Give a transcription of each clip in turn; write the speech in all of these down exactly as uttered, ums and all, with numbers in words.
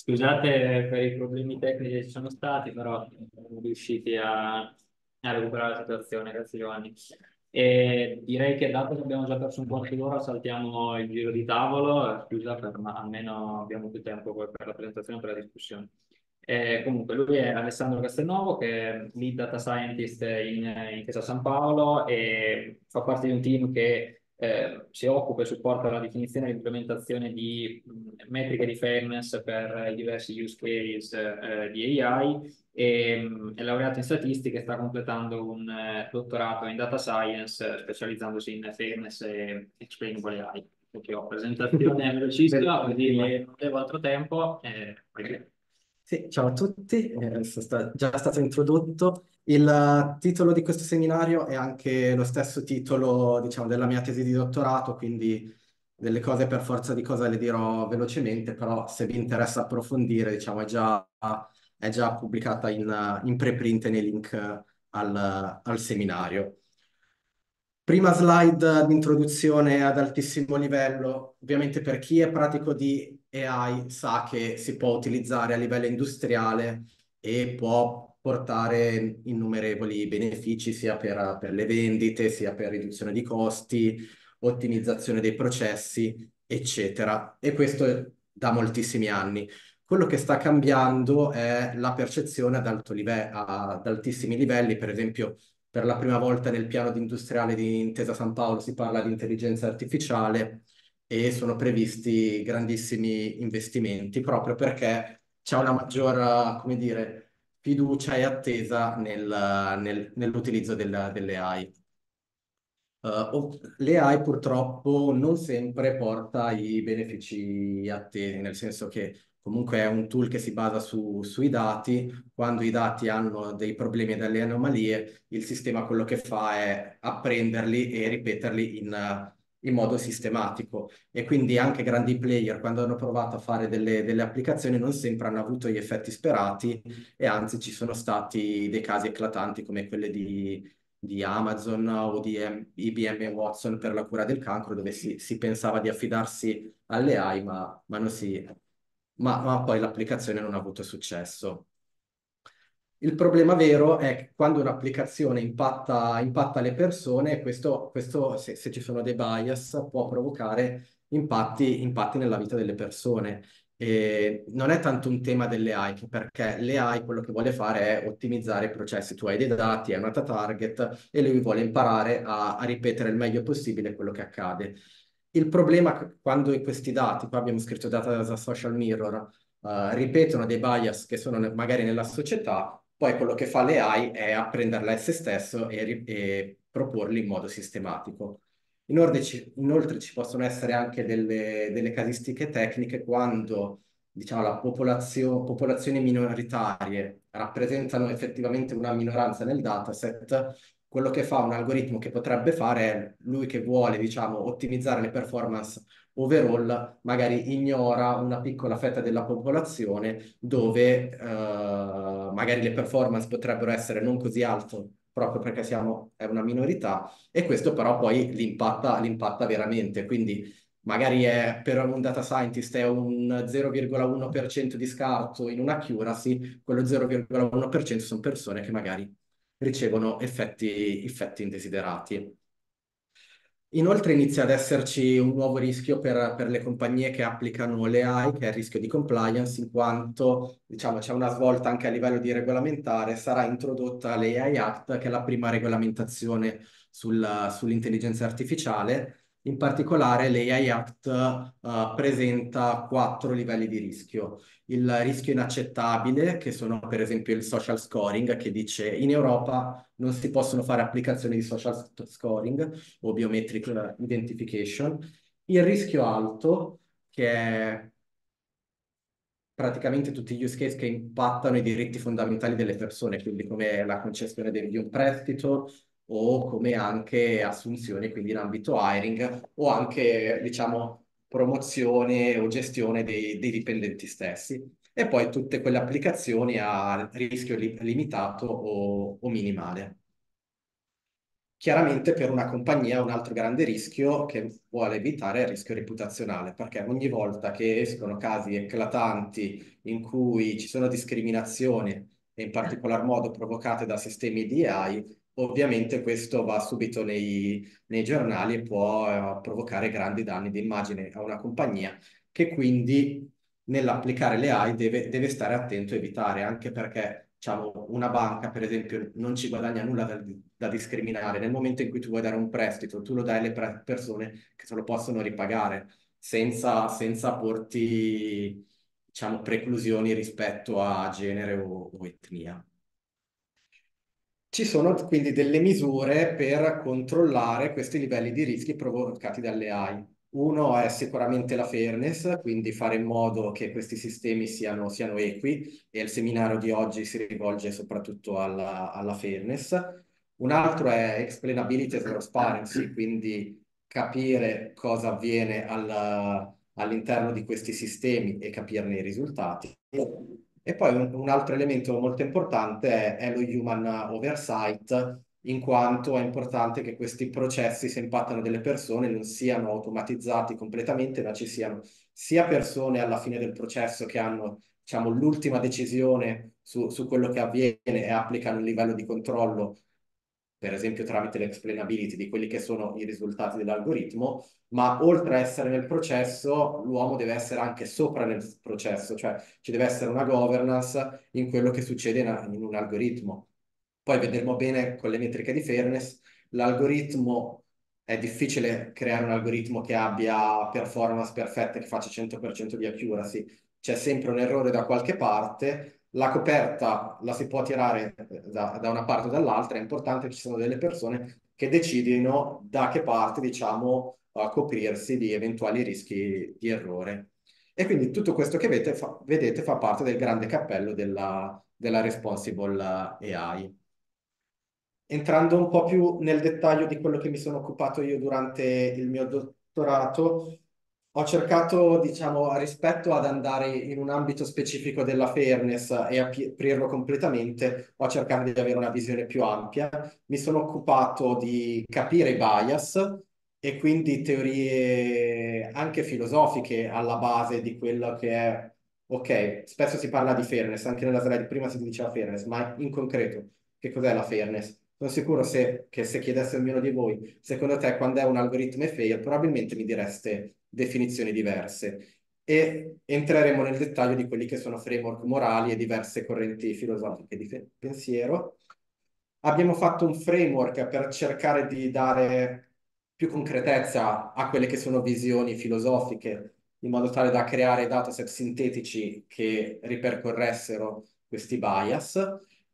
Scusate per i problemi tecnici che ci sono stati, però siamo riusciti a, a recuperare la situazione, grazie Giovanni. E direi che dato che abbiamo già perso un quarto d'ora saltiamo il giro di tavolo, scusa, per, ma almeno abbiamo più tempo poi per la presentazione e per la discussione. E comunque lui è Alessandro Castelnovo, che è lead data scientist in Intesa Sanpaolo e fa parte di un team che eh, si occupa e supporta la definizione e l'implementazione di mh, metriche di fairness per i diversi use cases eh, di A I, e mh, è laureato in statistica e sta completando un eh, dottorato in data science specializzandosi in fairness e eXplainable A I. Perché ho presentazione velocissima, quindi non avevo altro tempo. Eh, perché... Sì, ciao a tutti, è già stato introdotto. Il titolo di questo seminario è anche lo stesso titolo, diciamo, della mia tesi di dottorato, quindi delle cose per forza di cosa le dirò velocemente, però se vi interessa approfondire, diciamo, è già, è già pubblicata in, in preprint nei link al, al seminario. Prima slide di introduzione ad altissimo livello. Ovviamente per chi è pratico di A I sa che si può utilizzare a livello industriale e può portare innumerevoli benefici sia per, per le vendite, sia per riduzione di costi, ottimizzazione dei processi, eccetera. E questo da moltissimi anni. Quello che sta cambiando è la percezione ad, alto live- ad altissimi livelli. Per esempio, per la prima volta nel piano industriale di Intesa Sanpaolo si parla di intelligenza artificiale, e sono previsti grandissimi investimenti proprio perché c'è una maggior, come dire, fiducia e attesa nel, nel, nell'utilizzo delle A I. Uh, le A I purtroppo non sempre porta i benefici attesi, nel senso che comunque è un tool che si basa su, sui dati. Quando i dati hanno dei problemi e delle anomalie, il sistema quello che fa è apprenderli e ripeterli in... in modo sistematico, e quindi anche grandi player, quando hanno provato a fare delle, delle applicazioni, non sempre hanno avuto gli effetti sperati, e anzi ci sono stati dei casi eclatanti come quelle di, di Amazon o di I B M Watson per la cura del cancro, dove si, si pensava di affidarsi alle A I, ma, ma, non si, ma, ma poi l'applicazione non ha avuto successo. Il problema vero è che quando un'applicazione impatta, impatta le persone, questo, questo se, se ci sono dei bias, può provocare impatti, impatti nella vita delle persone. E non è tanto un tema delle A I, perché le A I quello che vuole fare è ottimizzare i processi. Tu hai dei dati, hai una data target e lui vuole imparare a, a ripetere il meglio possibile quello che accade. Il problema quando questi dati, qua abbiamo scritto data as a social mirror, uh, ripetono dei bias che sono ne, magari nella società, poi quello che fa l'A I è apprenderla a se stesso e, e proporli in modo sistematico. Inoltre ci, inoltre ci possono essere anche delle, delle casistiche tecniche quando, diciamo, la popolazio, popolazioni minoritarie rappresentano effettivamente una minoranza nel dataset. Quello che fa un algoritmo che potrebbe fare è lui che vuole, diciamo, ottimizzare le performance overall, magari ignora una piccola fetta della popolazione dove eh, magari le performance potrebbero essere non così alte proprio perché siamo, è una minorità, e questo però poi l'impatta l'impatta veramente. Quindi magari è, per un data scientist è un zero virgola uno per cento di scarto in un'accuracy, quello zero virgola uno per cento sono persone che magari ricevono effetti, effetti indesiderati. Inoltre inizia ad esserci un nuovo rischio per, per le compagnie che applicano le A I, che è il rischio di compliance, in quanto, diciamo, c'è una svolta anche a livello di regolamentare. Sarà introdotta l'A I Act, che è la prima regolamentazione sul, sull'intelligenza artificiale. In particolare l'A I Act uh, presenta quattro livelli di rischio. Il rischio inaccettabile, che sono per esempio il social scoring, che dice in Europa non si possono fare applicazioni di social scoring o biometric identification. Il rischio alto, che è praticamente tutti gli use case che impattano i diritti fondamentali delle persone, quindi come la concessione di un prestito, o come anche assunzioni, quindi in ambito hiring, o anche, diciamo, promozione o gestione dei, dei dipendenti stessi. E poi tutte quelle applicazioni a rischio li- limitato o, o minimale. Chiaramente per una compagnia un altro grande rischio che vuole evitare è il rischio reputazionale, perché ogni volta che escono casi eclatanti in cui ci sono discriminazioni, e in particolar modo provocate da sistemi di A I, ovviamente questo va subito nei, nei giornali e può eh, provocare grandi danni di immagine a una compagnia che quindi nell'applicare le A I deve, deve stare attento e evitare, anche perché... Diciamo, una banca, per esempio, non ci guadagna nulla da, da discriminare. Nel momento in cui tu vuoi dare un prestito, tu lo dai alle pre- persone che se lo possono ripagare senza, senza porti, diciamo, preclusioni rispetto a genere o, o etnia. Ci sono quindi delle misure per controllare questi livelli di rischi provocati dalle A I. Uno è sicuramente la fairness, quindi fare in modo che questi sistemi siano, siano equi, e il seminario di oggi si rivolge soprattutto alla, alla fairness. Un altro è explainability e transparency, quindi capire cosa avviene al, all'interno di questi sistemi e capirne i risultati. E poi un, un altro elemento molto importante è, è lo human oversight, in quanto è importante che questi processi, se impattano delle persone, non siano automatizzati completamente, ma ci siano sia persone alla fine del processo che hanno, diciamo, l'ultima decisione su, su quello che avviene e applicano il livello di controllo, per esempio tramite l'explainability, di quelli che sono i risultati dell'algoritmo, ma oltre a essere nel processo, l'uomo deve essere anche sopra nel processo, cioè ci deve essere una governance in quello che succede in, in un algoritmo. Poi vedremo bene con le metriche di fairness, l'algoritmo, è difficile creare un algoritmo che abbia performance perfette, che faccia cento per cento di accuracy, c'è sempre un errore da qualche parte, la coperta la si può tirare da, da una parte o dall'altra, è importante che ci siano delle persone che decidino da che parte, diciamo, coprirsi di eventuali rischi di errore. E quindi tutto questo che vedete fa, vedete, fa parte del grande cappello della, della Responsible A I. Entrando un po' più nel dettaglio di quello che mi sono occupato io durante il mio dottorato, ho cercato, diciamo, rispetto ad andare in un ambito specifico della fairness e aprirlo completamente, ho cercato di avere una visione più ampia. Mi sono occupato di capire i bias e quindi teorie anche filosofiche alla base di quello che è... Ok, spesso si parla di fairness, anche nella slide prima si diceva fairness, ma in concreto che cos'è la fairness? Sono sicuro se, che se chiedesse a ognuno di voi, secondo te quando è un algoritmo è fair, probabilmente mi direste definizioni diverse, e entreremo nel dettaglio di quelli che sono framework morali e diverse correnti filosofiche di pensiero. Abbiamo fatto un framework per cercare di dare più concretezza a quelle che sono visioni filosofiche, in modo tale da creare dataset sintetici che ripercorressero questi bias,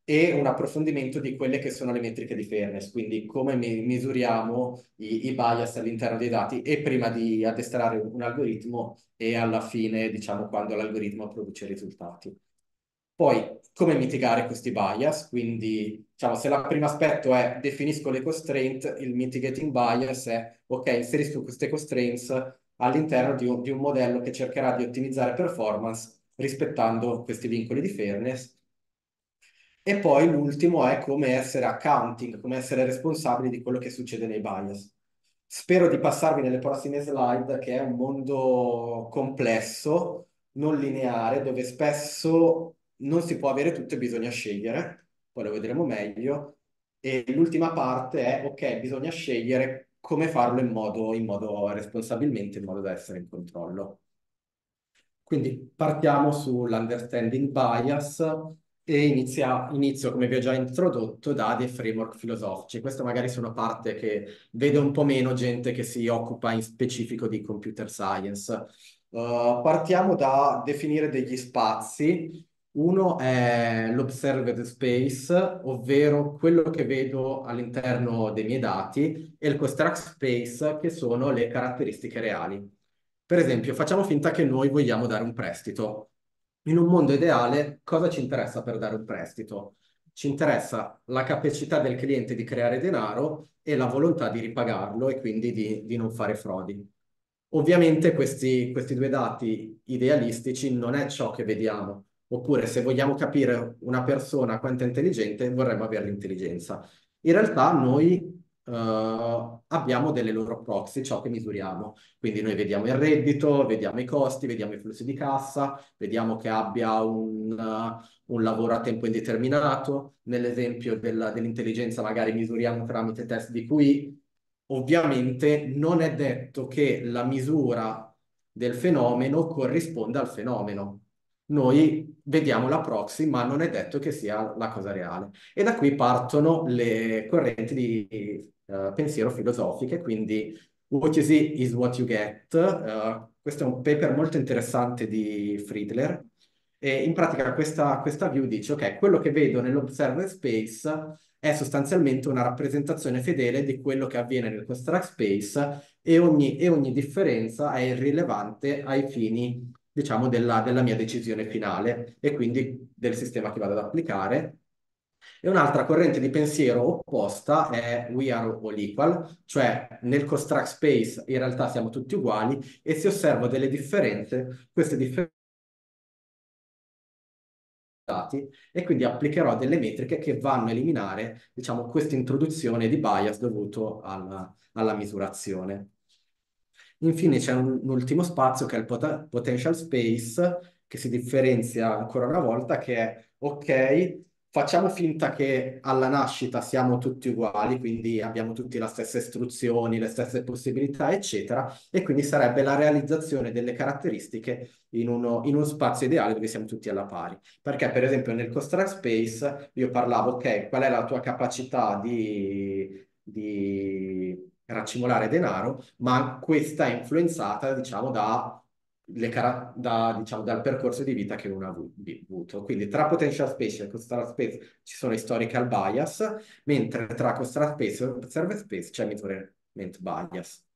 e un approfondimento di quelle che sono le metriche di fairness, quindi come misuriamo i, i bias all'interno dei dati e prima di addestrare un algoritmo e alla fine, diciamo, quando l'algoritmo produce risultati. Poi, come mitigare questi bias, quindi, diciamo, se il primo aspetto è definisco le constraint, il mitigating bias è, ok, inserisco queste constraints all'interno di, di un modello che cercherà di ottimizzare performance rispettando questi vincoli di fairness. E poi l'ultimo è come essere accounting, come essere responsabili di quello che succede nei bias. Spero di passarvi nelle prossime slide, che è un mondo complesso, non lineare, dove spesso non si può avere tutto e bisogna scegliere, poi lo vedremo meglio. E l'ultima parte è, ok, bisogna scegliere come farlo in modo, in modo responsabilmente, in modo da essere in controllo. Quindi partiamo sull'understanding bias, e inizia, inizio, come vi ho già introdotto, da dei framework filosofici. Questa magari sono parte che vede un po' meno gente che si occupa in specifico di computer science. Uh, partiamo da definire degli spazi. Uno è l'observed space, ovvero quello che vedo all'interno dei miei dati, e il construct space, che sono le caratteristiche reali. Per esempio, facciamo finta che noi vogliamo dare un prestito. In un mondo ideale, cosa ci interessa per dare un prestito? Ci interessa la capacità del cliente di creare denaro e la volontà di ripagarlo e quindi di, di non fare frodi. Ovviamente questi, questi due dati idealistici non è ciò che vediamo. Oppure se vogliamo capire una persona quanto è intelligente, vorremmo avere l'intelligenza. In realtà noi Uh, abbiamo delle loro proxy, ciò che misuriamo. Quindi noi vediamo il reddito, vediamo i costi, vediamo i flussi di cassa, vediamo che abbia un, uh, un lavoro a tempo indeterminato. Nell'esempio dell'intelligenza magari misuriamo tramite test di Q I. Ovviamente non è detto che la misura del fenomeno corrisponda al fenomeno. Noi vediamo la proxy, ma non è detto che sia la cosa reale. E da qui partono le correnti di Uh, pensiero filosofiche, quindi what you see is what you get. Uh, questo è un paper molto interessante di Friedler, e in pratica questa, questa view dice: ok, quello che vedo nell'observer space è sostanzialmente una rappresentazione fedele di quello che avviene nel construct space, e ogni, e ogni differenza è irrilevante ai fini, diciamo, della, della mia decisione finale e quindi del sistema che vado ad applicare. E un'altra corrente di pensiero opposta è we are all equal, cioè nel construct space in realtà siamo tutti uguali, e se osservo delle differenze, queste differenze e quindi applicherò delle metriche che vanno a eliminare, diciamo, questa introduzione di bias dovuto alla, alla misurazione. Infine c'è un, un ultimo spazio che è il pot- potential space, che si differenzia ancora una volta, che è ok, facciamo finta che alla nascita siamo tutti uguali, quindi abbiamo tutti la stessa istruzione, le stesse possibilità, eccetera, e quindi sarebbe la realizzazione delle caratteristiche in uno, in uno spazio ideale dove siamo tutti alla pari. Perché, per esempio, nel construct space io parlavo, ok, qual è la tua capacità di, di raccimolare denaro, ma questa è influenzata, diciamo, da... Le da, diciamo, dal percorso di vita che uno ha avuto. Quindi tra potential space e construct space ci sono historical bias, mentre tra construct space e observer space c'è measurement bias.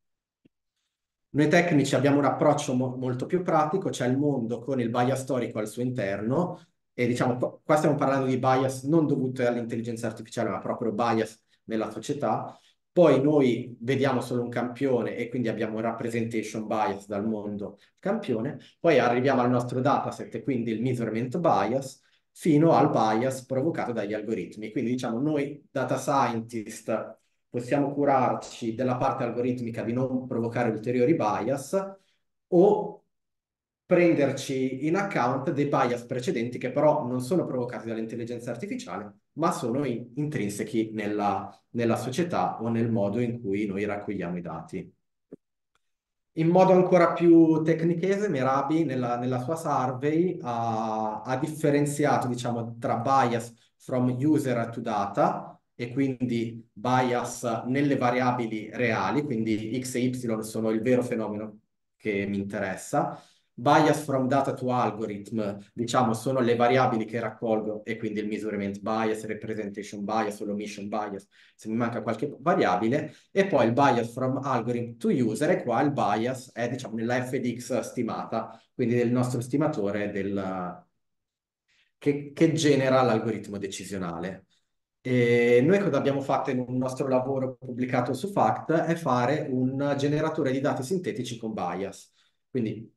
Noi tecnici abbiamo un approccio mo molto più pratico, c'è il mondo con il bias storico al suo interno, e diciamo qua stiamo parlando di bias non dovuto all'intelligenza artificiale, ma proprio bias nella società. Poi noi vediamo solo un campione e quindi abbiamo representation bias dal mondo campione, poi arriviamo al nostro dataset, quindi il measurement bias, fino al bias provocato dagli algoritmi. Quindi diciamo noi data scientist possiamo curarci della parte algoritmica di non provocare ulteriori bias, o prenderci in account dei bias precedenti che però non sono provocati dall'intelligenza artificiale, ma sono intrinsechi nella, nella società o nel modo in cui noi raccogliamo i dati. In modo ancora più tecnichese, Mirabi nella, nella sua survey ha, ha differenziato, diciamo, tra bias from user to data, e quindi bias nelle variabili reali, quindi X e Y sono il vero fenomeno che mi interessa. Bias from data to algorithm, diciamo, sono le variabili che raccolgo, e quindi il measurement bias, representation bias o l'omission bias, se mi manca qualche variabile. E poi il bias from algorithm to user, e qua il bias è, diciamo, nella F D X stimata, quindi del nostro stimatore del... che, che genera l'algoritmo decisionale. E noi cosa abbiamo fatto in un nostro lavoro pubblicato su FACT è fare un generatore di dati sintetici con bias. Quindi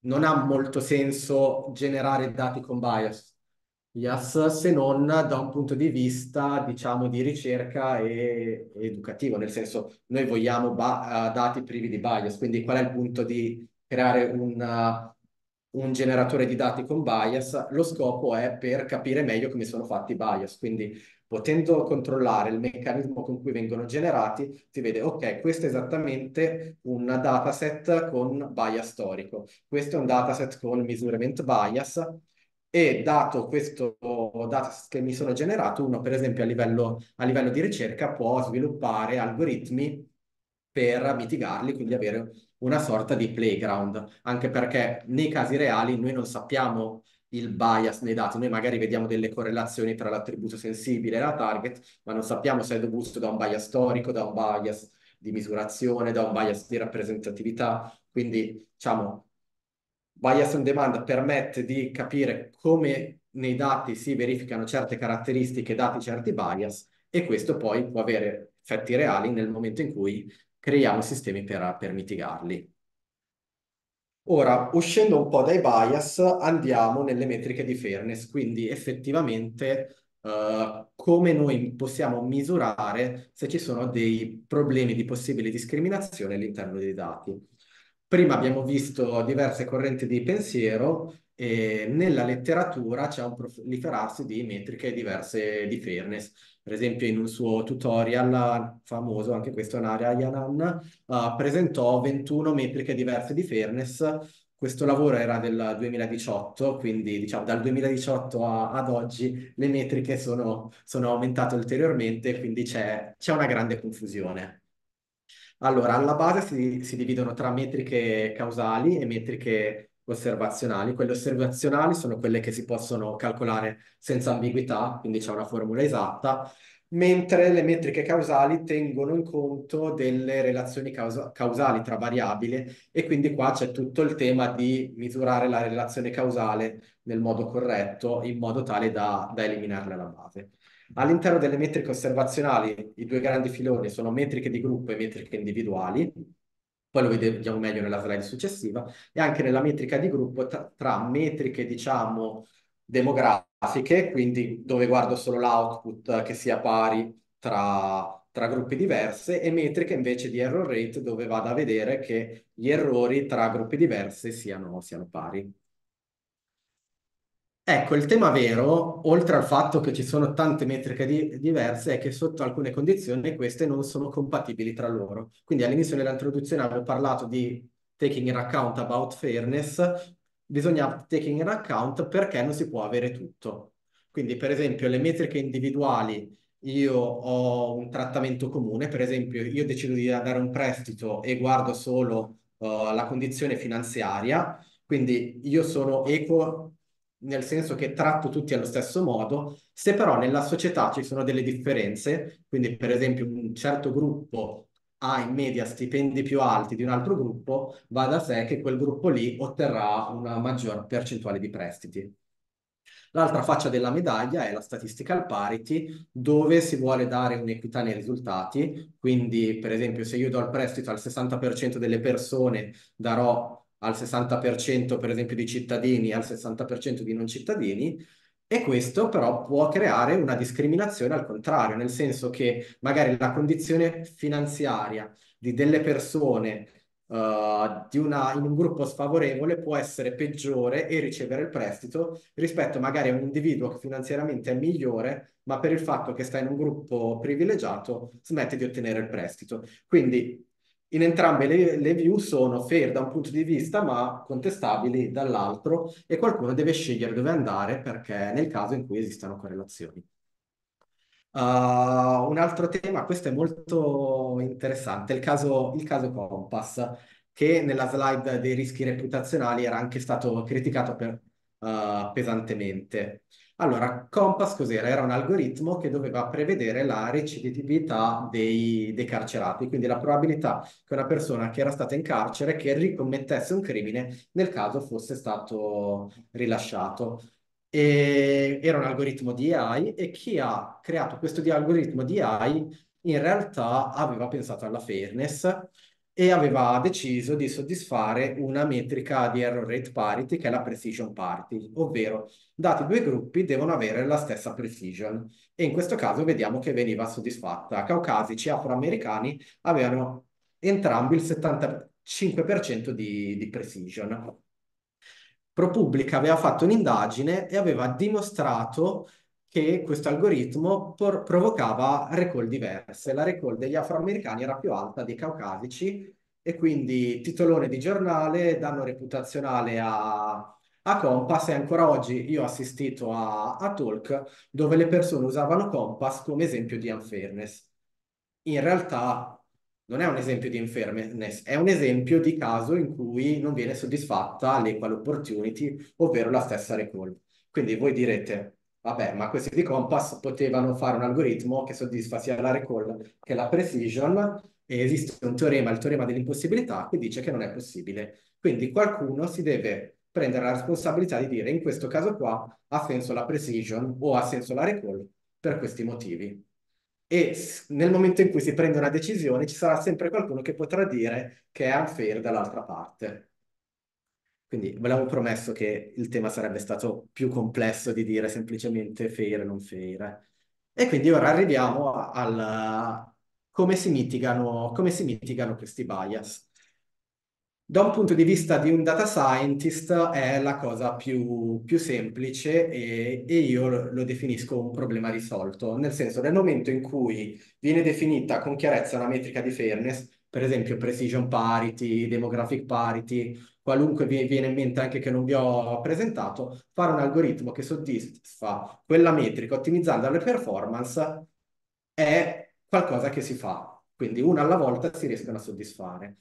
non ha molto senso generare dati con bias, yes, se non da un punto di vista, diciamo, di ricerca e educativo, nel senso noi vogliamo dati privi di bias, quindi qual è il punto di creare un, un generatore di dati con bias? Lo scopo è per capire meglio come sono fatti i bias, quindi potendo controllare il meccanismo con cui vengono generati, si vede, ok, questo è esattamente un dataset con bias storico, questo è un dataset con measurement bias, e dato questo dataset che mi sono generato, uno per esempio a livello, a livello di ricerca può sviluppare algoritmi per mitigarli, quindi avere una sorta di playground, anche perché nei casi reali noi non sappiamo il bias nei dati, noi magari vediamo delle correlazioni tra l'attributo sensibile e la target, ma non sappiamo se è dovuto da un bias storico, da un bias di misurazione, da un bias di rappresentatività. Quindi, diciamo, bias on demand permette di capire come nei dati si verificano certe caratteristiche dati certi bias, e questo poi può avere effetti reali nel momento in cui creiamo sistemi per, per mitigarli. Ora, uscendo un po' dai bias, andiamo nelle metriche di fairness, quindi effettivamente Uh, come noi possiamo misurare se ci sono dei problemi di possibile discriminazione all'interno dei dati. Prima abbiamo visto diverse correnti di pensiero e nella letteratura c'è un proliferarsi di metriche diverse di fairness. Per esempio, in un suo tutorial famoso, anche questo è un'area Yanan, uh, presentò ventuno metriche diverse di fairness. Questo lavoro era del duemiladiciotto, quindi diciamo dal duemiladiciotto a, ad oggi le metriche sono, sono aumentate ulteriormente, quindi c'è una grande confusione. Allora, alla base si, si dividono tra metriche causali e metriche osservazionali. Quelle osservazionali sono quelle che si possono calcolare senza ambiguità, quindi c'è una formula esatta, mentre le metriche causali tengono in conto delle relazioni causa causali tra variabili, e quindi qua c'è tutto il tema di misurare la relazione causale nel modo corretto, in modo tale da, da eliminarla alla base. All'interno delle metriche osservazionali i due grandi filoni sono metriche di gruppo e metriche individuali, poi lo vediamo meglio nella slide successiva, e anche nella metrica di gruppo tra, tra metriche, diciamo, demografiche, quindi dove guardo solo l'output che sia pari tra, tra gruppi diversi, e metriche invece di error rate, dove vado a vedere che gli errori tra gruppi diversi siano, siano pari. Ecco, il tema vero, oltre al fatto che ci sono tante metriche di, diverse, è che sotto alcune condizioni queste non sono compatibili tra loro. Quindi all'inizio dell'introduzione avevo parlato di taking in account about fairness. Bisogna taking in account perché non si può avere tutto. Quindi, per esempio, le metriche individuali, io ho un trattamento comune, per esempio io decido di dare un prestito e guardo solo uh, la condizione finanziaria, quindi io sono equo nel senso che tratto tutti allo stesso modo. Se però nella società ci sono delle differenze, quindi per esempio un certo gruppo ha in media stipendi più alti di un altro gruppo, va da sé che quel gruppo lì otterrà una maggior percentuale di prestiti. L'altra faccia della medaglia è la statistical parity, dove si vuole dare un'equità nei risultati, quindi per esempio se io do il prestito al sessanta per cento delle persone, darò al sessanta per cento per esempio di cittadini, al sessanta per cento di non cittadini. E questo però può creare una discriminazione al contrario, nel senso che magari la condizione finanziaria di delle persone uh, di una, in un gruppo sfavorevole può essere peggiore e ricevere il prestito rispetto magari a un individuo che finanziariamente è migliore, ma per il fatto che sta in un gruppo privilegiato smette di ottenere il prestito. Quindi in entrambe le, le view sono fair da un punto di vista ma contestabili dall'altro, e qualcuno deve scegliere dove andare perché nel caso in cui esistano correlazioni. Uh, un altro tema, questo è molto interessante, il caso, il caso COMPAS, che nella slide dei rischi reputazionali era anche stato criticato per, uh, pesantemente. Allora, COMPAS cos'era? Era un algoritmo che doveva prevedere la recidività dei, dei carcerati, quindi la probabilità che una persona che era stata in carcere che ricommettesse un crimine nel caso fosse stato rilasciato. E era un algoritmo di A I, e chi ha creato questo di algoritmo di A I in realtà aveva pensato alla fairness e aveva deciso di soddisfare una metrica di error rate parity, che è la precision parity, ovvero dati due gruppi devono avere la stessa precision, e in questo caso vediamo che veniva soddisfatta. Caucasici e afroamericani avevano entrambi il settantacinque per cento di, di precision. ProPublica aveva fatto un'indagine e aveva dimostrato che questo algoritmo provocava recall diverse. La recall degli afroamericani era più alta dei caucasici, e quindi titolone di giornale, danno reputazionale a, a COMPAS. E ancora oggi io ho assistito a, a talk dove le persone usavano COMPAS come esempio di unfairness. In realtà non è un esempio di unfairness, è un esempio di caso in cui non viene soddisfatta l'equal opportunity, ovvero la stessa recall. Quindi voi direte: vabbè, ma questi di COMPAS potevano fare un algoritmo che soddisfa sia la recall che la precision, e esiste un teorema, il teorema dell'impossibilità, che dice che non è possibile. Quindi qualcuno si deve prendere la responsabilità di dire: in questo caso qua ha senso la precision o ha senso la recall per questi motivi. E nel momento in cui si prende una decisione ci sarà sempre qualcuno che potrà dire che è unfair dall'altra parte. Quindi ve l'avevo promesso che il tema sarebbe stato più complesso di dire semplicemente fair e non fair. E quindi ora arriviamo al come si mitigano, come si mitigano questi bias. Da un punto di vista di un data scientist è la cosa più, più semplice e, e io lo definisco un problema risolto, nel senso nel momento in cui viene definita con chiarezza una metrica di fairness, per esempio precision parity, demographic parity, qualunque vi viene in mente anche che non vi ho presentato, fare un algoritmo che soddisfa quella metrica ottimizzando le performance è qualcosa che si fa, quindi una alla volta si riescono a soddisfare.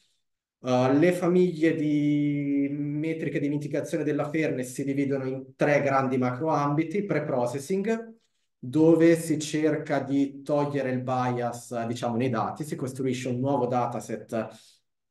Uh, le famiglie di metriche di mitigazione della fairness si dividono in tre grandi macroambiti: pre-processing, dove si cerca di togliere il bias, diciamo, nei dati, si costruisce un nuovo dataset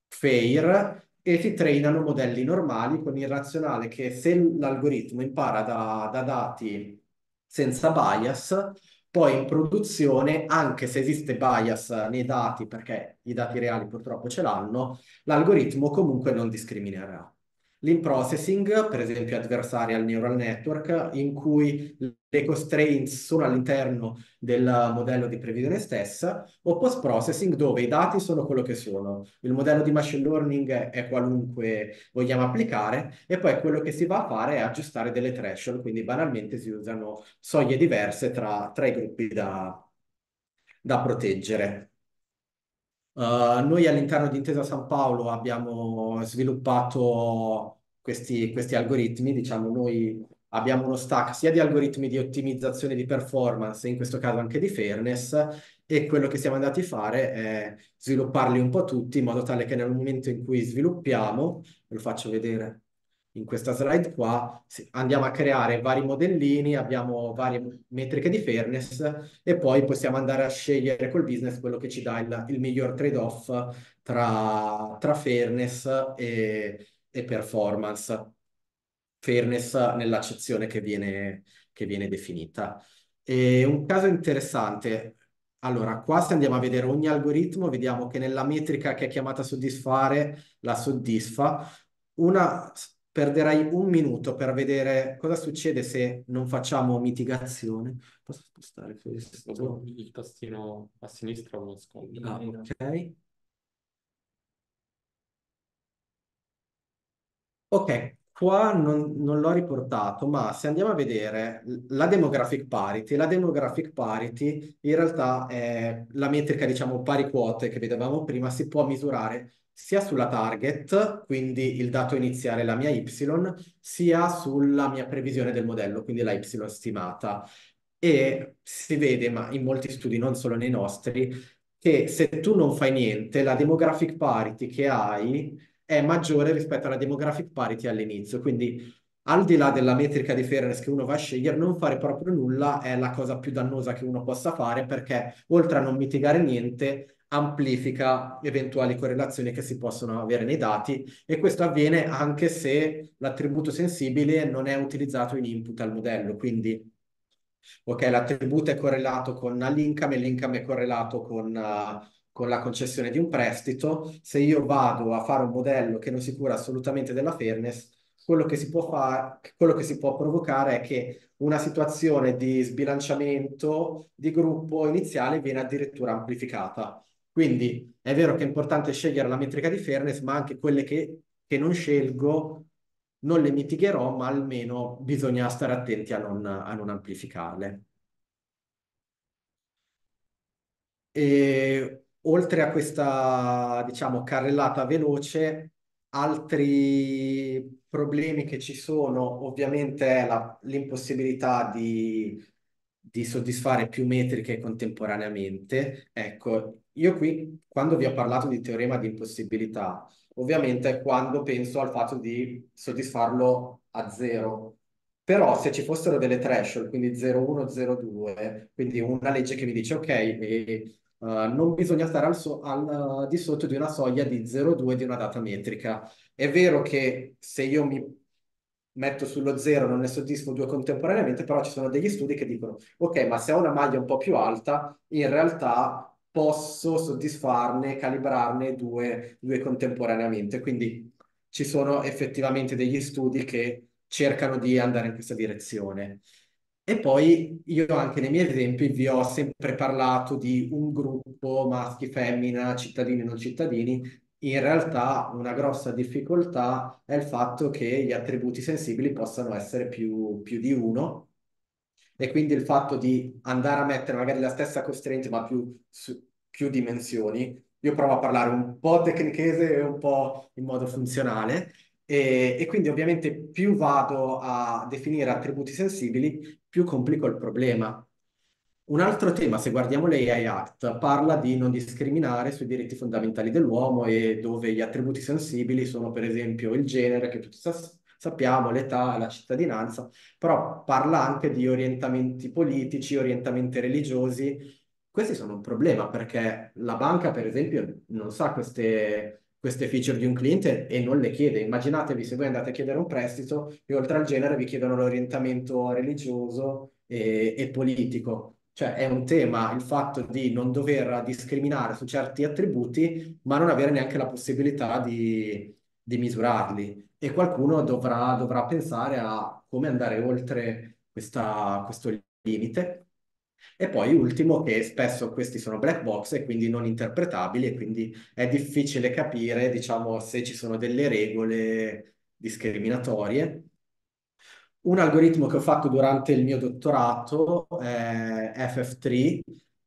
fair e si trainano modelli normali con il razionale che se l'algoritmo impara da, da dati senza bias, poi in produzione, anche se esiste bias nei dati, perché i dati reali purtroppo ce l'hanno, l'algoritmo comunque non discriminerà. L'in-processing, per esempio adversarial neural network, in cui le constraints sono all'interno del modello di previsione stessa, o post-processing, dove i dati sono quello che sono. Il modello di machine learning è qualunque vogliamo applicare, e poi quello che si va a fare è aggiustare delle threshold, quindi banalmente si usano soglie diverse tra, tra i gruppi da, da proteggere. Uh, noi all'interno di Intesa Sanpaolo abbiamo sviluppato questi, questi algoritmi, diciamo noi abbiamo uno stack sia di algoritmi di ottimizzazione di performance, in questo caso anche di fairness, e quello che siamo andati a fare è svilupparli un po' tutti in modo tale che nel momento in cui sviluppiamo, ve lo faccio vedere in questa slide qua, andiamo a creare vari modellini, abbiamo varie metriche di fairness e poi possiamo andare a scegliere col business quello che ci dà il, il miglior trade-off tra, tra fairness e, e performance. Fairness nell'accezione che viene, che viene definita. E un caso interessante, allora qua se andiamo a vedere ogni algoritmo, vediamo che nella metrica che è chiamata a soddisfare la soddisfa. Una... Perderai un minuto per vedere cosa succede se non facciamo mitigazione. Posso spostare questo? Il tastino a sinistra lo nascondo. Ah, ok. Ok, qua non, non l'ho riportato, ma se andiamo a vedere la demographic parity, la demographic parity in realtà è la metrica, diciamo, pari quote che vedevamo prima, si può misurare sia sulla target, quindi il dato iniziale, la mia y, sia sulla mia previsione del modello, quindi la y stimata. E si vede, ma in molti studi, non solo nei nostri, che se tu non fai niente, la demographic parity che hai è maggiore rispetto alla demographic parity all'inizio. Quindi al di là della metrica di fairness che uno va a scegliere, non fare proprio nulla è la cosa più dannosa che uno possa fare, perché oltre a non mitigare niente, amplifica eventuali correlazioni che si possono avere nei dati, e questo avviene anche se l'attributo sensibile non è utilizzato in input al modello. Quindi ok, l'attributo è correlato con l'income e l'income è correlato con, uh, con la concessione di un prestito. Se io vado a fare un modello che non si cura assolutamente della fairness, quello che si può fare, quello che si può provocare è che una situazione di sbilanciamento di gruppo iniziale viene addirittura amplificata. Quindi è vero che è importante scegliere la metrica di fairness, ma anche quelle che, che non scelgo non le mitigherò, ma almeno bisogna stare attenti a non, a non amplificarle. E oltre a questa, diciamo, carrellata veloce, altri problemi che ci sono ovviamente è l'impossibilità di, di soddisfare più metriche contemporaneamente. Ecco, io qui, quando vi ho parlato di teorema di impossibilità, ovviamente quando penso al fatto di soddisfarlo a zero, però se ci fossero delle threshold, quindi zero uno, zero due, quindi una legge che mi dice ok, e, uh, non bisogna stare al, so al uh, di sotto di una soglia di zero virgola due di una data metrica. È vero che se io mi metto sullo zero non ne soddisfo due contemporaneamente, però ci sono degli studi che dicono ok, ma se ho una maglia un po' più alta, in realtà posso soddisfarne, calibrarne due, due contemporaneamente. Quindi ci sono effettivamente degli studi che cercano di andare in questa direzione. E poi io anche nei miei esempi vi ho sempre parlato di un gruppo maschi, femmina, cittadini e non cittadini. In realtà una grossa difficoltà è il fatto che gli attributi sensibili possano essere più, più di uno, e quindi il fatto di andare a mettere magari la stessa costituente ma più, su, più dimensioni. Io provo a parlare un po' tecnichese e un po' in modo funzionale, e, e quindi ovviamente più vado a definire attributi sensibili, più complico il problema. Un altro tema, se guardiamo l'A I Act, parla di non discriminare sui diritti fondamentali dell'uomo, e dove gli attributi sensibili sono per esempio il genere, che tutti sa sappiamo, l'età, la cittadinanza, però parla anche di orientamenti politici, orientamenti religiosi. Questi sono un problema perché la banca, per esempio, non sa queste, queste feature di un cliente e non le chiede. Immaginatevi se voi andate a chiedere un prestito e oltre al genere vi chiedono l'orientamento religioso e, e politico. Cioè è un tema il fatto di non dover discriminare su certi attributi, ma non avere neanche la possibilità di, di misurarli. E qualcuno dovrà, dovrà pensare a come andare oltre questa, questo limite. E poi ultimo, che spesso questi sono black box e quindi non interpretabili, e quindi è difficile capire, diciamo, se ci sono delle regole discriminatorie. Un algoritmo che ho fatto durante il mio dottorato è F F tre,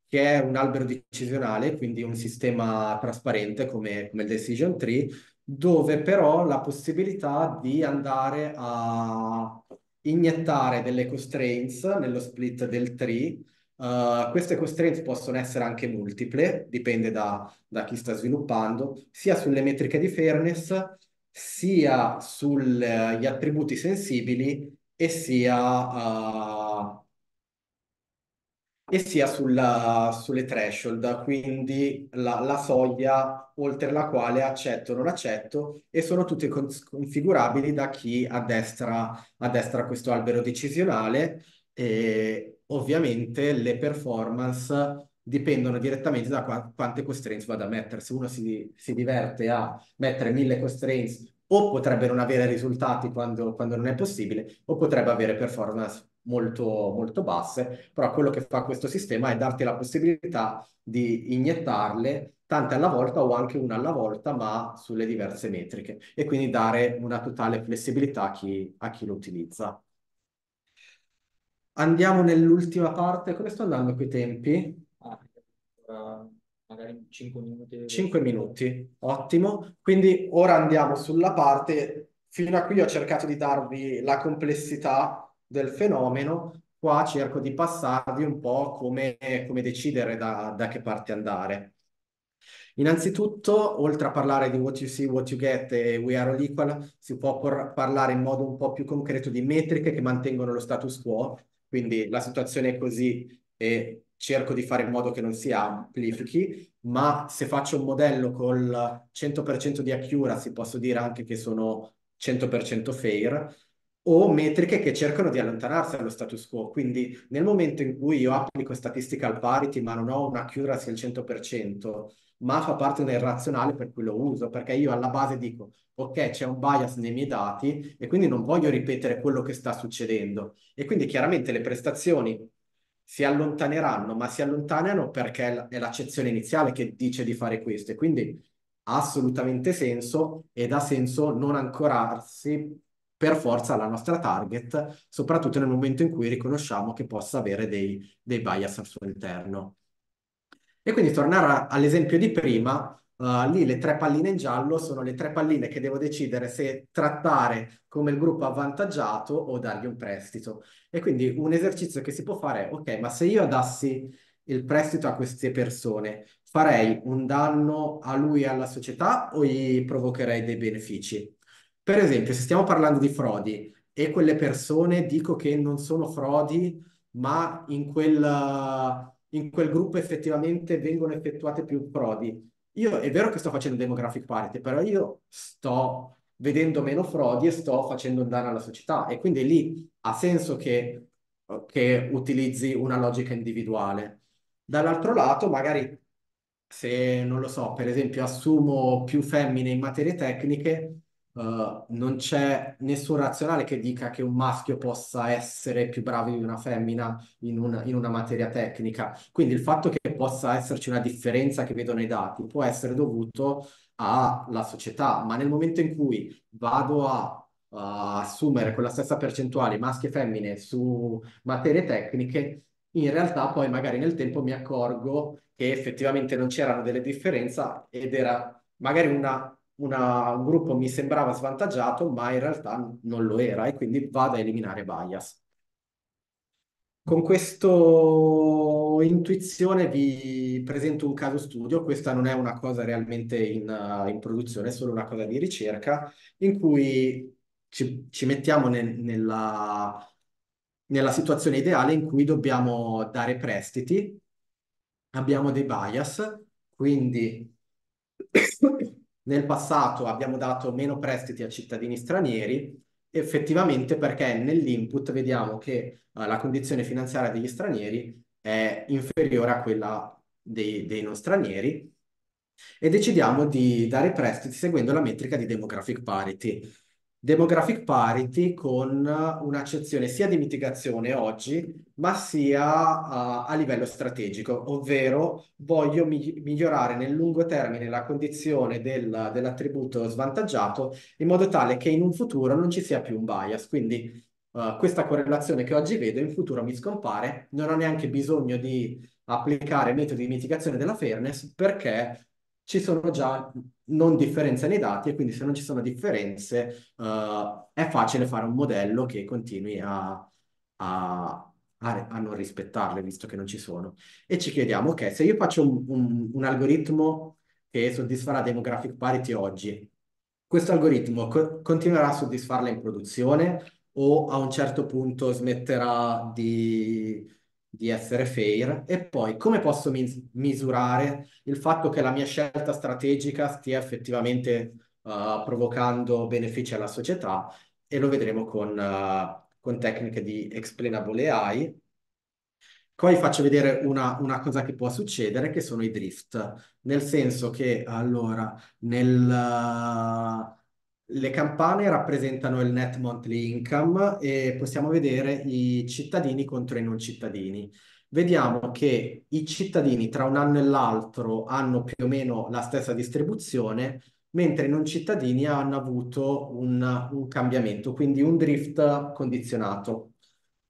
che è un albero decisionale, quindi un sistema trasparente come, come il decision tree, dove però la possibilità di andare a iniettare delle constraints nello split del tree. Uh, queste constraints possono essere anche multiple, dipende da, da chi sta sviluppando, sia sulle metriche di fairness, sia sugli attributi sensibili, e sia, uh, e sia sulla, sulle threshold, quindi la, la soglia oltre la quale accetto o non accetto, e sono tutte configurabili da chi addestra, addestra questo albero decisionale, e ovviamente le performance dipendono direttamente da qu quante constraints vado a mettere. Se uno si, si diverte a mettere mille constraints, o potrebbe non avere risultati quando, quando non è possibile, o potrebbe avere performance molto, molto basse, però quello che fa questo sistema è darti la possibilità di iniettarle tante alla volta o anche una alla volta, ma sulle diverse metriche, e quindi dare una totale flessibilità a chi, a chi lo utilizza. Andiamo nell'ultima parte. Come sto andando coi tempi? Magari cinque minuti. cinque minuti, ottimo. Quindi ora andiamo sulla parte, fino a qui ho cercato di darvi la complessità del fenomeno, qua cerco di passarvi un po' come, come decidere da, da che parte andare. Innanzitutto, oltre a parlare di what you see, what you get e we are all equal, si può parlare in modo un po' più concreto di metriche che mantengono lo status quo, quindi la situazione è così e cerco di fare in modo che non si amplifichi, ma se faccio un modello col cento per cento di accuracy posso dire anche che sono cento per cento fair, o metriche che cercano di allontanarsi dallo status quo. Quindi nel momento in cui io applico statistical parity ma non ho un'accuracy al cento per cento, ma fa parte del razionale per cui lo uso, perché io alla base dico ok, c'è un bias nei miei dati e quindi non voglio ripetere quello che sta succedendo, e quindi chiaramente le prestazioni si allontaneranno, ma si allontanano perché è l'accezione iniziale che dice di fare questo, e quindi ha assolutamente senso ed ha senso non ancorarsi per forza alla nostra target, soprattutto nel momento in cui riconosciamo che possa avere dei, dei bias al suo interno. E quindi tornare all'esempio di prima, uh, lì le tre palline in giallo sono le tre palline che devo decidere se trattare come il gruppo avvantaggiato o dargli un prestito. E quindi un esercizio che si può fare è, ok, ma se io dassi il prestito a queste persone, farei un danno a lui e alla società o gli provocherei dei benefici? Per esempio, se stiamo parlando di frodi e quelle persone dico che non sono frodi, ma in quel, in quel gruppo effettivamente vengono effettuate più frodi. Io è vero che sto facendo demographic parity, però io sto vedendo meno frodi e sto facendo un danno alla società, e quindi lì ha senso che, che utilizzi una logica individuale. Dall'altro lato, magari se, non lo so, per esempio assumo più femmine in materie tecniche, uh, Uh, non c'è nessun razionale che dica che un maschio possa essere più bravo di una femmina in una, in una materia tecnica. Quindi il fatto che possa esserci una differenza che vedo nei dati può essere dovuto alla società, ma nel momento in cui vado a uh, assumere con la stessa percentuale maschi e femmine su materie tecniche, in realtà poi magari nel tempo mi accorgo che effettivamente non c'erano delle differenze ed era magari una Una, un gruppo mi sembrava svantaggiato, ma in realtà non lo era, e quindi vado a eliminare bias. Con questa intuizione vi presento un caso studio. Questa non è una cosa realmente in, in produzione, è solo una cosa di ricerca, in cui ci, ci mettiamo ne, nella, nella situazione ideale in cui dobbiamo dare prestiti, abbiamo dei bias, quindi... Nel passato abbiamo dato meno prestiti a cittadini stranieri, effettivamente perché nell'input vediamo che uh, la condizione finanziaria degli stranieri è inferiore a quella dei, dei non stranieri, e decidiamo di dare prestiti seguendo la metrica di demographic parity. Demographic parity con un'accezione sia di mitigazione oggi, ma sia uh, a livello strategico, ovvero voglio mi migliorare nel lungo termine la condizione del, dell'attributo svantaggiato in modo tale che in un futuro non ci sia più un bias. Quindi uh, questa correlazione che oggi vedo in futuro mi scompare, non ho neanche bisogno di applicare metodi di mitigazione della fairness perché ci sono già non differenze nei dati, e quindi se non ci sono differenze uh, è facile fare un modello che continui a, a, a non rispettarle, visto che non ci sono. E ci chiediamo, ok, se io faccio un, un, un algoritmo che soddisfarà demographic parity oggi, questo algoritmo co- continuerà a soddisfarla in produzione o a un certo punto smetterà di... di essere fair? E poi come posso mis misurare il fatto che la mia scelta strategica stia effettivamente uh, provocando benefici alla società? E lo vedremo con, uh, con tecniche di eXplainable A I. Poi faccio vedere una, una cosa che può succedere, che sono i drift, nel senso che allora nel... Uh, le campane rappresentano il net monthly income e possiamo vedere i cittadini contro i non cittadini. Vediamo che i cittadini tra un anno e l'altro hanno più o meno la stessa distribuzione, mentre i non cittadini hanno avuto un, un cambiamento, quindi un drift condizionato.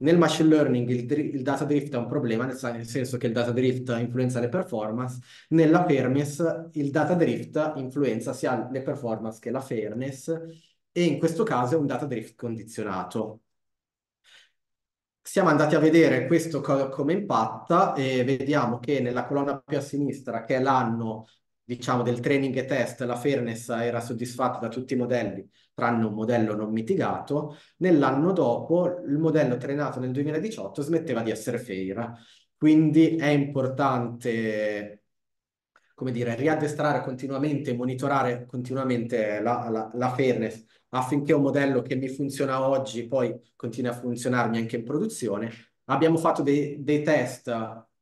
Nel machine learning il, il data drift è un problema, nel senso che il data drift influenza le performance. Nella fairness il data drift influenza sia le performance che la fairness, e in questo caso è un data drift condizionato. Siamo andati a vedere questo co come impatta, e vediamo che nella colonna più a sinistra, che è l'anno diciamo del training e test, la fairness era soddisfatta da tutti i modelli tranne un modello non mitigato. Nell'anno dopo il modello trainato nel duemiladiciotto smetteva di essere fair, quindi è importante, come dire, riaddestrare continuamente e monitorare continuamente la, la, la fairness affinché un modello che mi funziona oggi poi continui a funzionarmi anche in produzione. Abbiamo fatto dei, dei test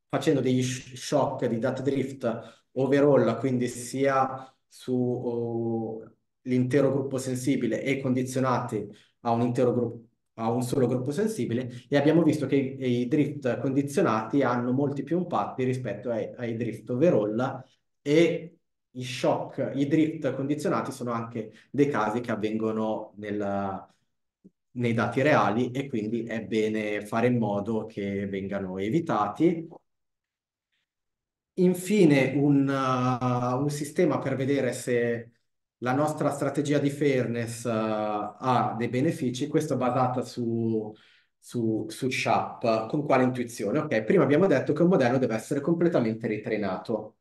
facendo degli shock di data drift overall, quindi sia sull'intero uh, gruppo sensibile e condizionati a un, intero gruppo, a un solo gruppo sensibile, e abbiamo visto che i, i drift condizionati hanno molti più impatti rispetto ai, ai drift overall, e i shock, i drift condizionati sono anche dei casi che avvengono nel, nei dati reali, e quindi è bene fare in modo che vengano evitati. Infine un, uh, un sistema per vedere se la nostra strategia di fairness uh, ha dei benefici, questo è basato su, su, su SHAP. Con quale intuizione? Ok, prima abbiamo detto che un modello deve essere completamente ritrainato.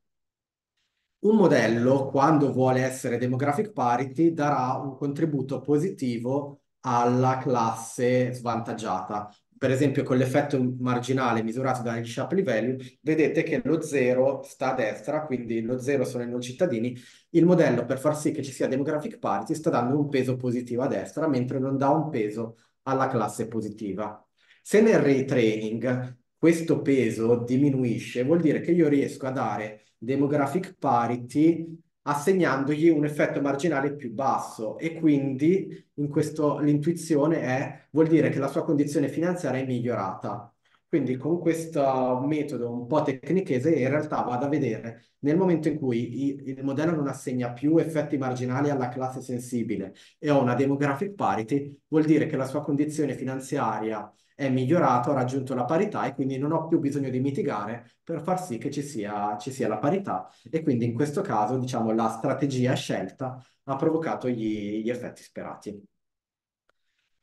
Un modello, quando vuole essere demographic parity, darà un contributo positivo alla classe svantaggiata. Per esempio con l'effetto marginale misurato dagli Shapley Value, vedete che lo zero sta a destra, quindi lo zero sono i non cittadini. Il modello, per far sì che ci sia demographic parity, sta dando un peso positivo a destra, mentre non dà un peso alla classe positiva. Se nel retraining questo peso diminuisce, vuol dire che io riesco a dare demographic parity assegnandogli un effetto marginale più basso, e quindi in questo l'intuizione è, vuol dire che la sua condizione finanziaria è migliorata. Quindi con questo metodo un po' tecnichese in realtà vado a vedere nel momento in cui i, il modello non assegna più effetti marginali alla classe sensibile e ho una demographic parity, vuol dire che la sua condizione finanziaria è migliorata, ho raggiunto la parità e quindi non ho più bisogno di mitigare per far sì che ci sia, ci sia la parità, e quindi in questo caso diciamo la strategia scelta ha provocato gli, gli effetti sperati.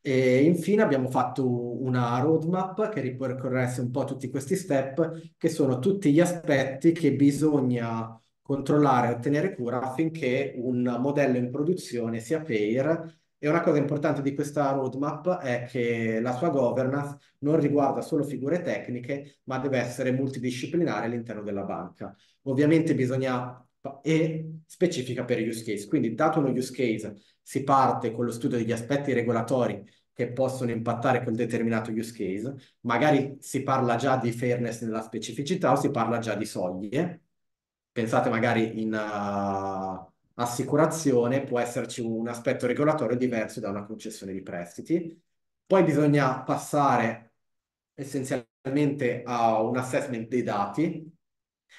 E infine abbiamo fatto una roadmap che ripercorresse un po' tutti questi step, che sono tutti gli aspetti che bisogna controllare e ottenere cura affinché un modello in produzione sia fair. E una cosa importante di questa roadmap è che la sua governance non riguarda solo figure tecniche, ma deve essere multidisciplinare all'interno della banca. Ovviamente bisogna... e specifica per use case. Quindi dato uno use case si parte con lo studio degli aspetti regolatori che possono impattare quel determinato use case, magari si parla già di fairness nella specificità o si parla già di soglie. Pensate magari in uh, assicurazione può esserci un aspetto regolatorio diverso da una concessione di prestiti. Poi bisogna passare essenzialmente a un assessment dei dati,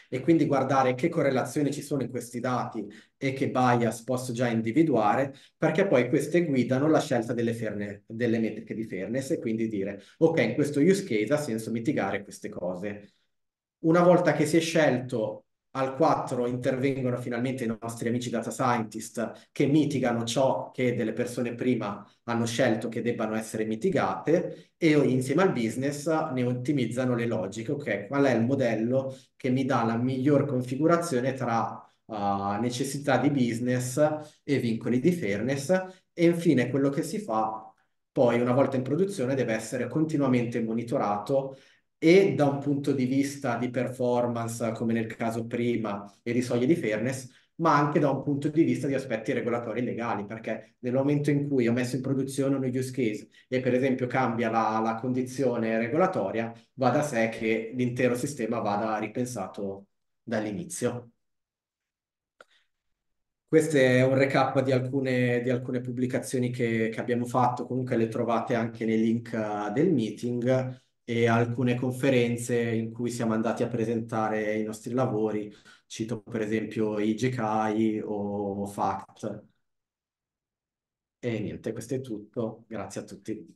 e quindi guardare che correlazioni ci sono in questi dati e che bias posso già individuare, perché poi queste guidano la scelta delle, fairness, delle metriche di fairness, e quindi dire ok, in questo use case ha senso mitigare queste cose. Una volta che si è scelto, al quattro intervengono finalmente i nostri amici data scientist che mitigano ciò che delle persone prima hanno scelto che debbano essere mitigate, e insieme al business ne ottimizzano le logiche. Ok, qual è il modello che mi dà la miglior configurazione tra uh, necessità di business e vincoli di fairness? E infine quello che si fa poi una volta in produzione deve essere continuamente monitorato, e da un punto di vista di performance, come nel caso prima, e di soglie di fairness, ma anche da un punto di vista di aspetti regolatori e legali, perché nel momento in cui ho messo in produzione uno use case e per esempio cambia la, la condizione regolatoria, va da sé che l'intero sistema vada ripensato dall'inizio. Questo è un recap di alcune, di alcune pubblicazioni che, che abbiamo fatto, comunque le trovate anche nei link del meeting, e alcune conferenze in cui siamo andati a presentare i nostri lavori, cito per esempio i G K I o FACT. E niente, questo è tutto, grazie a tutti.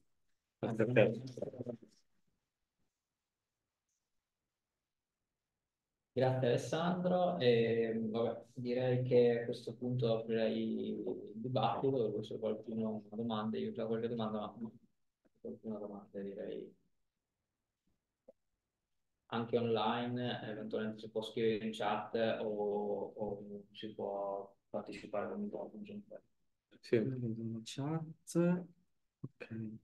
Grazie Alessandro, e, vabbè, direi che a questo punto aprirei il dibattito, se qualcuno ha domande, io già qualche domanda, ma qualcuna domanda direi. Anche online, eventualmente si può scrivere in chat o, o si può partecipare con un po'. Sì, vedo la chat. Ok.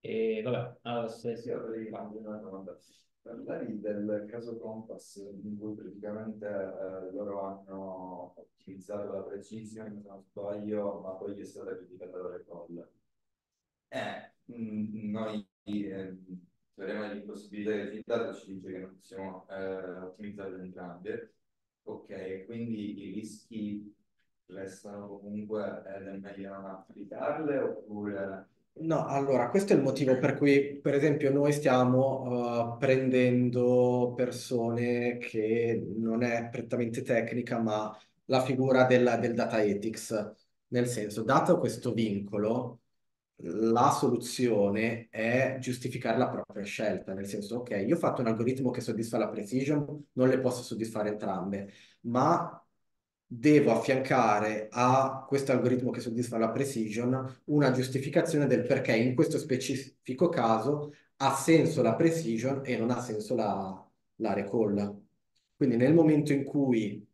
E vabbè, allora se si apre una domanda. Parlavi del caso COMPAS, in cui praticamente eh, loro hanno utilizzato la precisione, se non sbaglio, ma poi è stata criticata da recall. Eh. Noi eh, teorema di impossibilità di data ci dice che non possiamo eh, ottimizzare entrambe, ok, quindi i rischi restano comunque, ed è meglio non applicarle oppure... No, allora questo è il motivo per cui per esempio noi stiamo uh, prendendo persone che non è prettamente tecnica, ma la figura del, del data ethics, nel senso, dato questo vincolo, la soluzione è giustificare la propria scelta, nel senso, ok, io ho fatto un algoritmo che soddisfa la precision, non le posso soddisfare entrambe, ma devo affiancare a questo algoritmo che soddisfa la precision una giustificazione del perché in questo specifico caso ha senso la precision e non ha senso la, la recall. Quindi nel momento in cui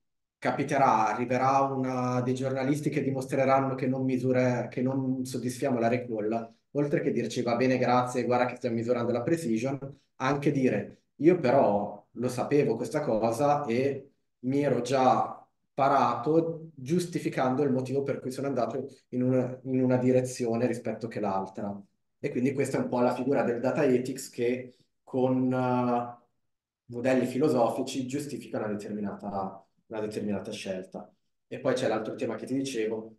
capiterà, arriverà una, dei giornalisti che dimostreranno che non, misure, che non soddisfiamo la recall, oltre che dirci va bene grazie, guarda che stiamo misurando la precision, anche dire io però lo sapevo questa cosa e mi ero già parato giustificando il motivo per cui sono andato in una, in una direzione rispetto che l'altra. E quindi questa è un po' la figura del data ethics che con... Uh, modelli filosofici giustifica una determinata, una determinata scelta. E poi c'è l'altro tema che ti dicevo,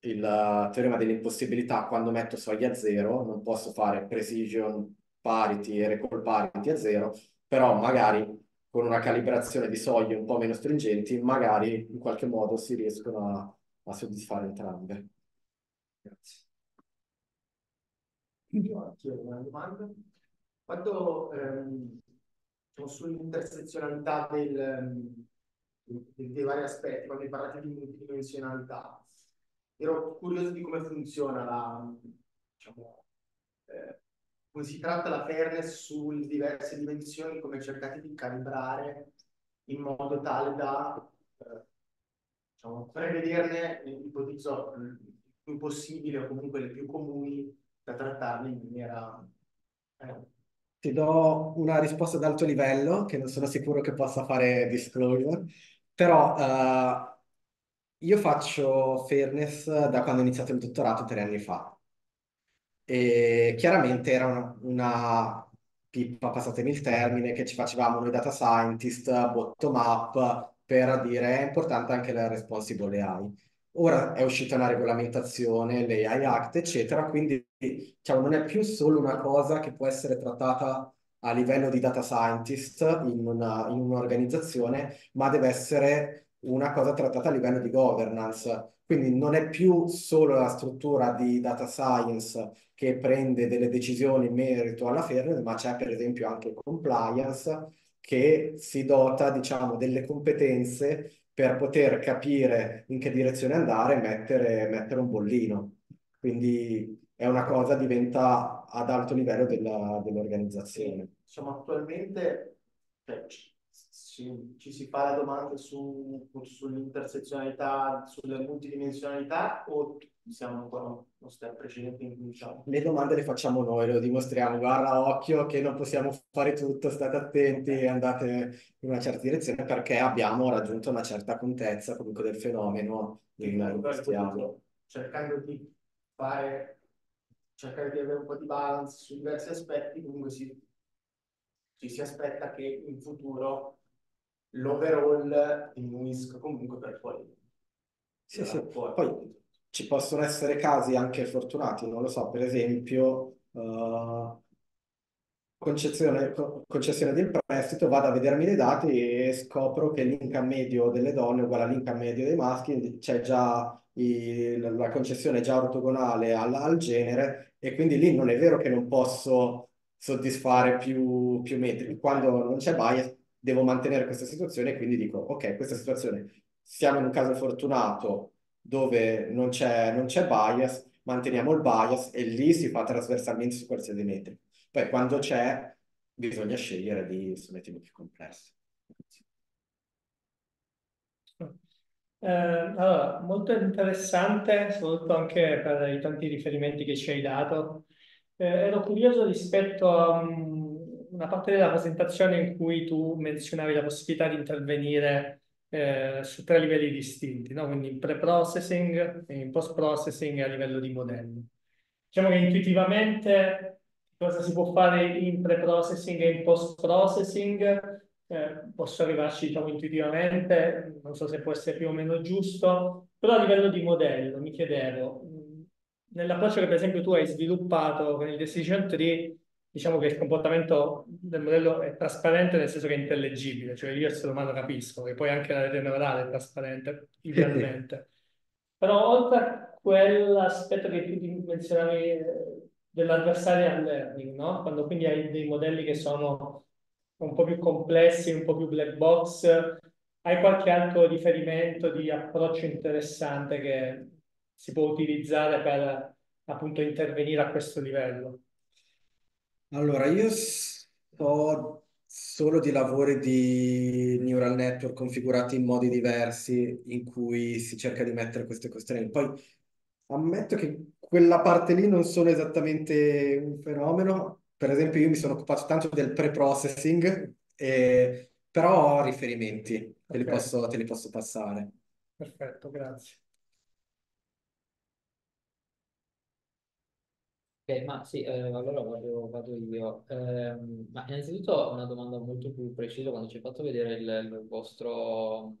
il teorema dell'impossibilità. Quando metto soglie a zero, non posso fare precision, parity e recall parity a zero, però magari con una calibrazione di soglie un po' meno stringenti, magari in qualche modo si riescono a, a soddisfare entrambe. Grazie. Io chiedo una domanda. Quando ehm, sull'intersezionalità dei vari aspetti, quando parlate di multidimensionalità, ero curioso di come funziona la, diciamo, eh, come si tratta la fairness sulle diverse dimensioni, come cercate di calibrare in modo tale da eh, diciamo, prevederne, ipotizzo, il più possibile o comunque le più comuni da trattarle in maniera... Eh. Ti do una risposta ad alto livello, che non sono sicuro che possa fare disclosure, però... Uh... Io faccio fairness da quando ho iniziato il dottorato tre anni fa e chiaramente era una, una pippa, passatemi il termine, che ci facevamo noi data scientist bottom up per dire è importante anche la responsible A I. Ora è uscita una regolamentazione, l'A I Act eccetera, quindi diciamo, non è più solo una cosa che può essere trattata a livello di data scientist in un'organizzazione, ma deve essere una cosa trattata a livello di governance, quindi non è più solo la struttura di data science che prende delle decisioni in merito alla fairness, ma c'è per esempio anche compliance che si dota, diciamo, delle competenze per poter capire in che direzione andare e mettere, mettere un bollino. Quindi è una cosa che diventa ad alto livello dell'organizzazione. Dell Insomma, attualmente... Ci, ci si fa la domanda su, sull'intersezionalità, sulla multidimensionalità, o siamo ancora uno step precedente in cui diciamo? Le domande le facciamo noi, lo dimostriamo, guarda, occhio che non possiamo fare tutto, state attenti e andate in una certa direzione perché abbiamo raggiunto una certa contezza comunque del fenomeno. Cercando di fare, cercare di avere un po' di balance su diversi aspetti, comunque si... ci si aspetta che in futuro l'overall diminuisca comunque per poi. Sì, sì. Poi. poi ci possono essere casi anche fortunati, non lo so, per esempio uh, concessione, concessione del prestito, vado a vedermi dei dati e scopro che l'income medio delle donne è uguale all'income medio dei maschi, c'è già il, la concessione già ortogonale al, al genere, e quindi lì non è vero che non posso soddisfare più, più metri. Quando non c'è bias devo mantenere questa situazione e quindi dico ok, questa situazione, siamo in un caso fortunato dove non c'è non c'è bias, manteniamo il bias e lì si fa trasversalmente su qualsiasi metri. Poi quando c'è bisogna scegliere, lì sono i temi più complessi. Eh, allora, molto interessante, soprattutto anche per i tanti riferimenti che ci hai dato. Eh, ero curioso rispetto a um, una parte della presentazione in cui tu menzionavi la possibilità di intervenire eh, su tre livelli distinti, no? Quindi in pre-processing, in post-processing e a livello di modelli. Diciamo che intuitivamente cosa si può fare in pre-processing e in post-processing? Eh, posso arrivarci, diciamo, intuitivamente, non so se può essere più o meno giusto, però a livello di modello mi chiedevo... Nell'approccio che per esempio tu hai sviluppato con il decision tree, diciamo che il comportamento del modello è trasparente nel senso che è intellegibile, cioè io essere umano capisco, che poi anche la rete neurale è trasparente, idealmente. Però oltre a quell'aspetto che tu menzionavi dell'adversarial learning, no? Quando quindi hai dei modelli che sono un po' più complessi, un po' più black box, hai qualche altro riferimento di approccio interessante che... si può utilizzare per appunto intervenire a questo livello? Allora, io so solo di lavori di neural network configurati in modi diversi in cui si cerca di mettere queste constraint. Poi ammetto che quella parte lì non sono esattamente un fenomeno. Per esempio io mi sono occupato tanto del pre-processing, eh, però ho riferimenti, te, okay. li posso, te li posso passare. Perfetto, grazie. Eh, ma sì, eh, allora vado, vado io. Ehm, ma innanzitutto una domanda molto più precisa: quando ci hai fatto vedere il, il vostro,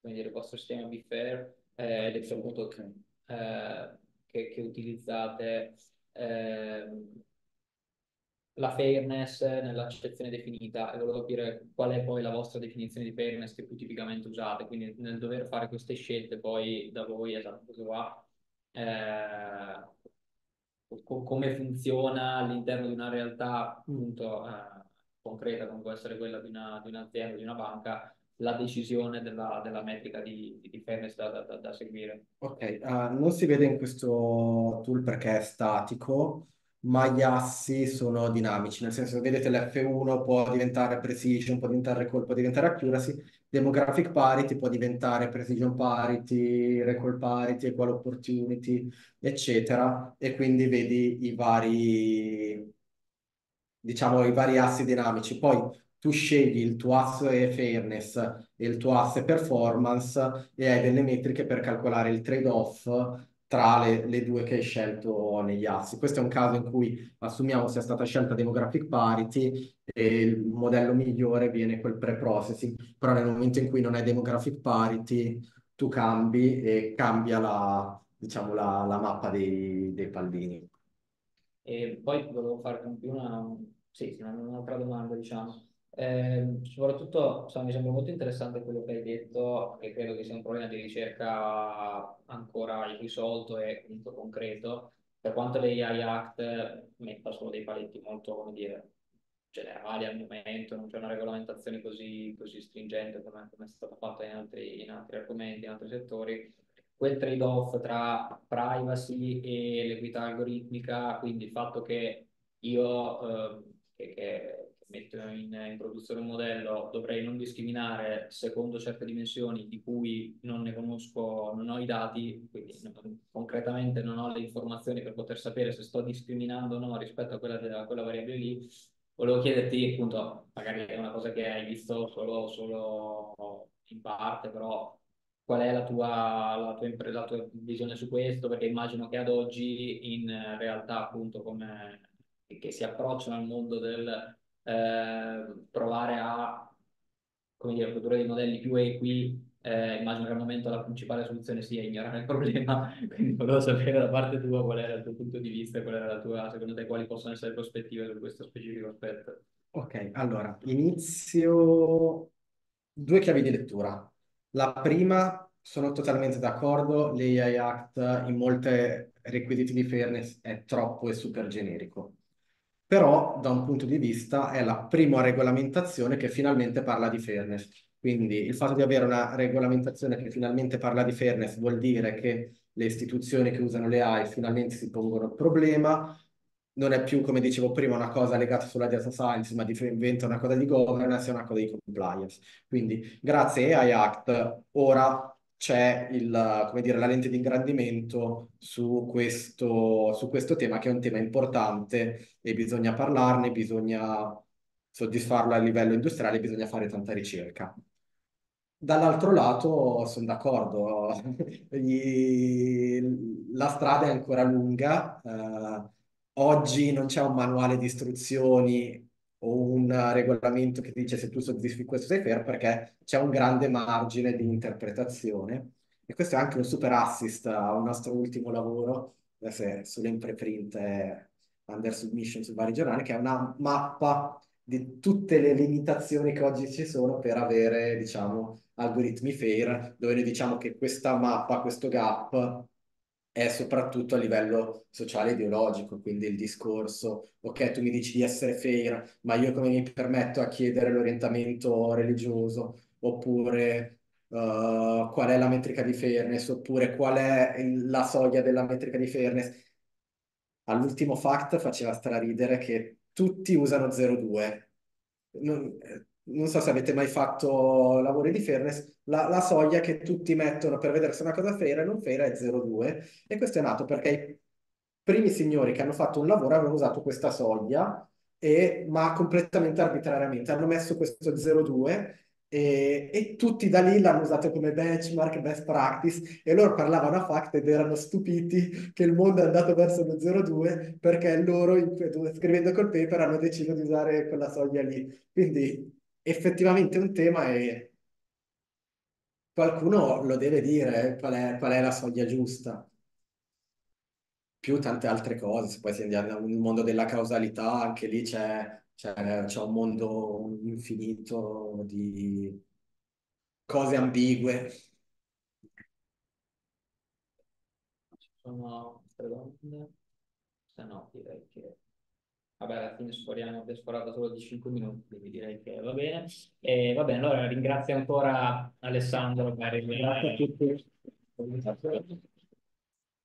come dire, il vostro sistema Be Fair, eh, ed è appunto che, eh, che, che utilizzate ehm, la fairness nell'accezione definita, e volevo capire qual è poi la vostra definizione di fairness che più tipicamente usate, quindi nel dover fare queste scelte poi da voi, esatto, qua, eh, co come funziona all'interno di una realtà appunto eh, concreta, come può essere quella di un'azienda, di, di una banca, la decisione della, della metrica di, di fairness da, da, da seguire. Ok, uh, non si vede in questo tool perché è statico, ma gli assi sono dinamici, nel senso, vedete l'F uno può diventare precision, può diventare recall, può diventare accuracy, demographic parity può diventare precision parity, recall parity, equal opportunity, eccetera, e quindi vedi i vari, diciamo, i vari assi dinamici. Poi tu scegli il tuo asse fairness e il tuo asse performance e hai delle metriche per calcolare il trade-off tra le, le due che hai scelto negli assi. Questo è un caso in cui assumiamo sia stata scelta demographic parity e il modello migliore viene quel pre-processing, però nel momento in cui non è demographic parity tu cambi e cambia la, diciamo, la, la mappa dei, dei pallini. E poi volevo fare una, sì, un'altra domanda, diciamo. Eh, soprattutto so, mi sembra molto interessante quello che hai detto, e credo che sia un problema di ricerca ancora irrisolto e comunque concreto, per quanto l'A I Act metta solo dei paletti molto, come dire, generali al momento, non c'è una regolamentazione così, così stringente come, come è stata fatta in altri, in altri argomenti, in altri settori. Quel trade-off tra privacy e l'equità algoritmica, quindi il fatto che io eh, che, che metto in, in produzione un modello, dovrei non discriminare secondo certe dimensioni di cui non ne conosco, non ho i dati, quindi non, concretamente non ho le informazioni per poter sapere se sto discriminando o no rispetto a quella, a quella variabile lì. Volevo chiederti, appunto, magari è una cosa che hai visto solo, solo in parte, però qual è la tua, la tua, la tua visione su questo? Perché immagino che ad oggi in realtà, appunto, come che si approcciano al mondo del Eh, provare a, come dire, produrre dei modelli più equi, eh, immagino che al momento la principale soluzione sia ignorare il problema, quindi volevo sapere da parte tua qual era il tuo punto di vista, qual era la tua, secondo te quali possono essere le prospettive su questo specifico aspetto. Ok, allora, inizio due chiavi di lettura. La prima, sono totalmente d'accordo, l'A I Act in molti requisiti di fairness è troppo e super generico. Però da un punto di vista è la prima regolamentazione che finalmente parla di fairness. Quindi il fatto di avere una regolamentazione che finalmente parla di fairness vuol dire che le istituzioni che usano le A I finalmente si pongono il problema, non è più, come dicevo prima, una cosa legata sulla data science, ma diventa una cosa di governance e una cosa di compliance. Quindi grazie A I Act ora c'è il, come dire, la lente di ingrandimento su questo, su questo tema, che è un tema importante e bisogna parlarne, bisogna soddisfarlo a livello industriale, bisogna fare tanta ricerca. Dall'altro lato sono d'accordo, la strada è ancora lunga, eh, oggi non c'è un manuale di istruzioni o un regolamento che dice se tu soddisfi questo sei fair, perché c'è un grande margine di interpretazione, e questo è anche un super assist al nostro ultimo lavoro, adesso è sulle impreprint e under submission su vari giornali, che è una mappa di tutte le limitazioni che oggi ci sono per avere, diciamo, algoritmi fair, dove noi diciamo che questa mappa, questo gap, è soprattutto a livello sociale e ideologico, quindi il discorso, ok, tu mi dici di essere fair, ma io come mi permetto a chiedere l'orientamento religioso, oppure uh, qual è la metrica di fairness, oppure qual è il, la soglia della metrica di fairness. All'ultimo FACT faceva straridere che tutti usano zero due. Non, non so se avete mai fatto lavori di fairness, La, la soglia che tutti mettono per vedere se una cosa fair o non fair è zero due, e questo è nato perché i primi signori che hanno fatto un lavoro avevano usato questa soglia, e, ma completamente arbitrariamente hanno messo questo zero due E, e tutti da lì l'hanno usato come benchmark, best practice, e loro parlavano a FACT ed erano stupiti che il mondo è andato verso lo zero virgola due perché loro, scrivendo col paper, hanno deciso di usare quella soglia lì. Quindi effettivamente un tema è... Qualcuno lo deve dire, qual è, qual è la soglia giusta. Più tante altre cose, se poi si andiamo nel mondo della causalità, anche lì c'è... C'è un mondo infinito di cose ambigue. Ci sono altre domande? Se no, direi che... Vabbè, alla fine sforiamo, sforato solo di cinque minuti, quindi direi che va bene. E va bene, allora ringrazio ancora Alessandro. Grazie a tutti.